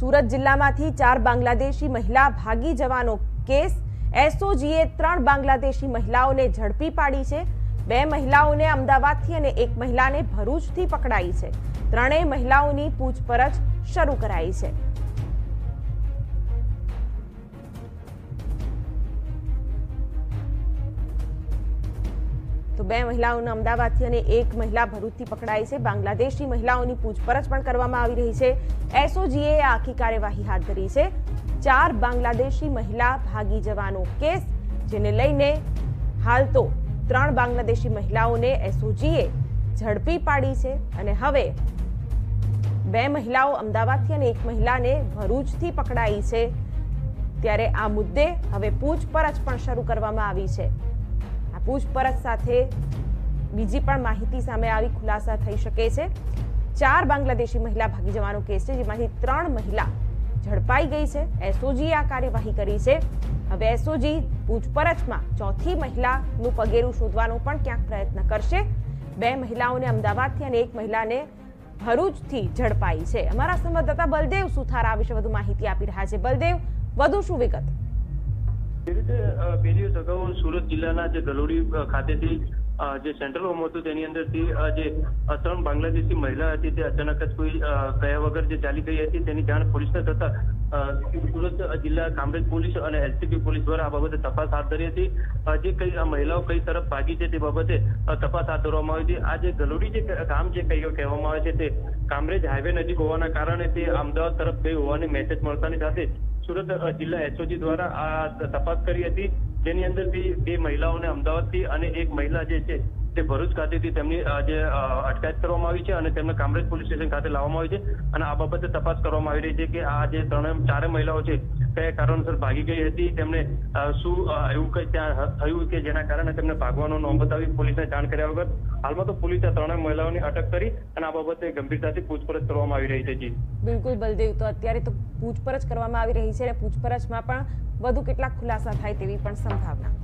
सूरत जिल्लामांथी 4 बांग्लादेशी महिला भागी जवानो केस। एसओजीए 3 बांग्लादेशी महिलाओने झड़पी पाड़ी छे। 2 महिलाओने अमदावादथी अने 1 महिलाने भरूचथी पकड़ाई छे। ત્રણેય મહિલાઓની પૂછપરછ શરૂ કરાઈ છે। તો 2 મહિલાઓને અમદાવાદથી અને 1 મહિલા ભરૂચથી પકડાઈ છે। બાંગ્લાદેશી મહિલાઓની પૂછપરછ પણ કરવામાં આવી રહી છે। એસઓજીએ આખી કાર્યવાહી હાથ ધરી છે। 4 બાંગ્લાદેશી મહિલા ભાગી જવાનો કેસ, જેને લઈને હાલ તો 3 બાંગ્લાદેશી મહિલાઓને એસઓજીએ ઝડપી પાડી છે અને હવે 2 મહિલાઓ અમદાવાદથી અને 1 મહિલાને ભરૂચથી પકડાઈ છે। ત્યારે આ મુદ્દે હવે પૂછપરછ પણ શરૂ કરવામાં આવી છે। આ પૂછપરછ સાથે બીજી પણ માહિતી સામે આવી ખુલાસા થઈ શકે છે। 4 બાંગ્લાદેશી મહિલા ભાગી જવાનો કેસ છે, જેમાંથી 3 મહિલા ઝડપાઈ ગઈ છે। એસઓજીએ આ કાર્યવાહી કરી છે। હવે એસઓજી પૂછપરછમાં 4થી મહિલાનું પગેરું શોધવાનો પણ ક્યાંક પ્રયત્ન કરશે। 2 મહિલાઓને અમદાવાદથી અને 1 મહિલાને ભરૂચથી ઝડપાઈ છે। અમારા સંવાદદાતા બલદેવ સુથારા વિશે વધુ માહિતી આપી રહ્યા છે। બલદેવ, વધુ શું વિગત? જે રીતે બે દિવસ અગાઉ સુરત જિલ્લાના જે ગલોડી ખાતેથી જે સેન્ટ્રલ હોમ હતું તેની અંદરથી જે 3 બાંગ્લાદેશી મહિલા હતી તે અચાનક જ કોઈ કયા વગર જે ચાલી ગઈ હતી, તેની જાણ પોલીસને થતા સુરત જિલ્લા કામરેજ પોલીસ અને એલસીબી પોલીસ દ્વારા આ બાબતે તપાસ હાથ ધરી હતી। જે કઈ મહિલાઓ કઈ તરફ ભાગી છે તે બાબતે તપાસ હાથ ધરવામાં આવી હતી। આ જે ગલોડી જે કામ જે કહેવામાં આવે છે તે કામરેજ હાઈવે નજીક હોવાના કારણે તે અમદાવાદ તરફ ગઈ હોવાની મેસેજ મળતાની સાથે સુરત જિલ્લા એસઓજી દ્વારા આ તપાસ કરી હતી, જેની અંદરથી 2 મહિલાઓને અમદાવાદથી અને 1 મહિલા જે છે તે ભરૂચ ખાતેથી તેમની જે અટકાયત કરવામાં આવી છે અને તેમને કામરેજ પોલીસ સ્ટેશન ખાતે લાવવામાં આવી છે અને આ બાબતે તપાસ કરવામાં આવી રહી છે કે આ જે 4 મહિલાઓ છે કયા કારણસર ભાગી ગઈ હતી, તેમને શું એવું કંઈ ત્યાં થયું કે જેના કારણે તેમને ભાગવાનો નોંધ બતાવી પોલીસને જાણ કર્યા વગર હાલમાં તો પોલીસે આ 3 મહિલાઓની અટક કરી અને આ બાબતે ગંભીરતાથી પૂછપરછ કરવામાં આવી રહી છે। જી બિલકુલ બલદેવ, તો અત્યારે તો પૂછપરછ કરવામાં આવી રહી છે અને પૂછપરછમાં પણ વધુ કેટલાક ખુલાસા થાય તેવી પણ સંભાવના